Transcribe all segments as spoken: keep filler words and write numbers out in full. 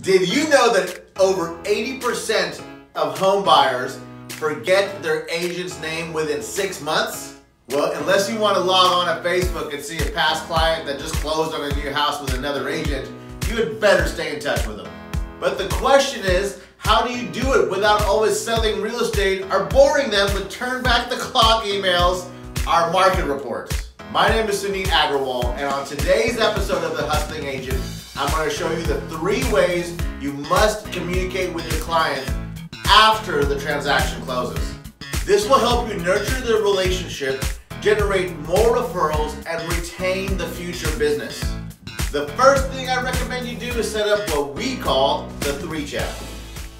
Did you know that over eighty percent of home buyers forget their agent's name within six months? Well, unless you want to log on to Facebook and see a past client that just closed on a new house with another agent, you had better stay in touch with them. But the question is, how do you do it without always selling real estate or boring them with turn back the clock emails or market reports? My name is Suneet Agarwal, and on today's episode of The Hustling Agent, I'm going to show you the three ways you must communicate with your client after the transaction closes. This will help you nurture the relationship, generate more referrals, and retain the future business. The first thing I recommend you do is set up what we call the three channel.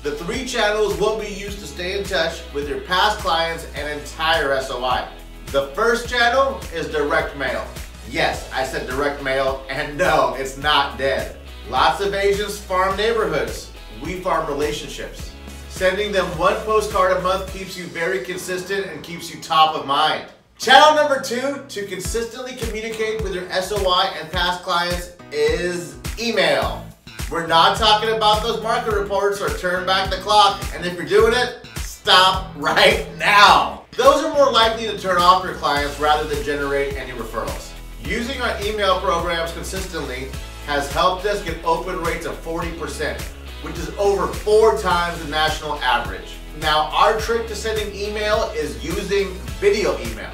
The three channel is what we use to stay in touch with your past clients and entire S O I. The first channel is direct mail. Yes, I said direct mail, and no, it's not dead. Lots of agents farm neighborhoods. We farm relationships. Sending them one postcard a month keeps you very consistent and keeps you top of mind. Channel number two to consistently communicate with your S O I and past clients is email. We're not talking about those market reports or turn back the clock, and if you're doing it, stop right now. Those are more likely to turn off your clients rather than generate any referrals. Using our email programs consistently has helped us get open rates of forty percent, which is over four times the national average. Now, our trick to sending email is using video email.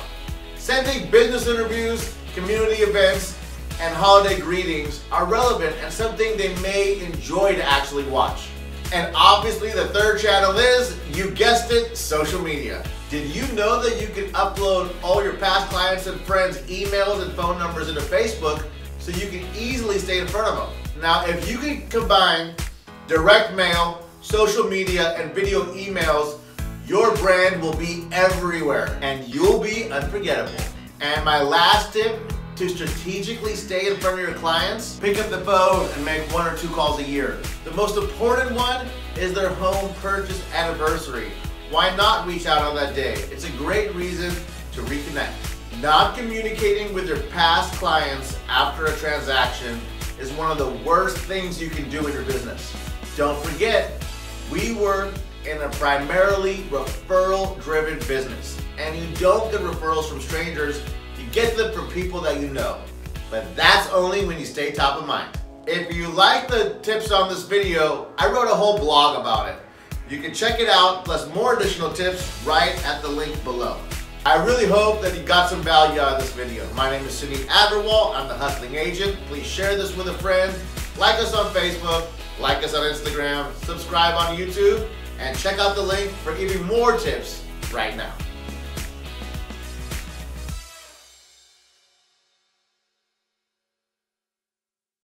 Sending business interviews, community events, and holiday greetings are relevant and something they may enjoy to actually watch. And obviously the third channel is, you guessed it, social media. Did you know that you can upload all your past clients and friends' emails and phone numbers into Facebook so you can easily stay in front of them? Now, if you can combine direct mail, social media, and video emails, your brand will be everywhere and you'll be unforgettable. And my last tip, to strategically stay in front of your clients, pick up the phone and make one or two calls a year. The most important one is their home purchase anniversary. Why not reach out on that day? It's a great reason to reconnect. Not communicating with your past clients after a transaction is one of the worst things you can do in your business. Don't forget, we work in a primarily referral-driven business, and you don't get referrals from strangers, you get them from people that you know. But that's only when you stay top of mind. If you like the tips on this video, I wrote a whole blog about it. You can check it out, plus more additional tips right at the link below. I really hope that you got some value out of this video. My name is Suneet Agarwal, I'm the Hustling Agent. Please share this with a friend, like us on Facebook, like us on Instagram, subscribe on YouTube, and check out the link for even more tips right now.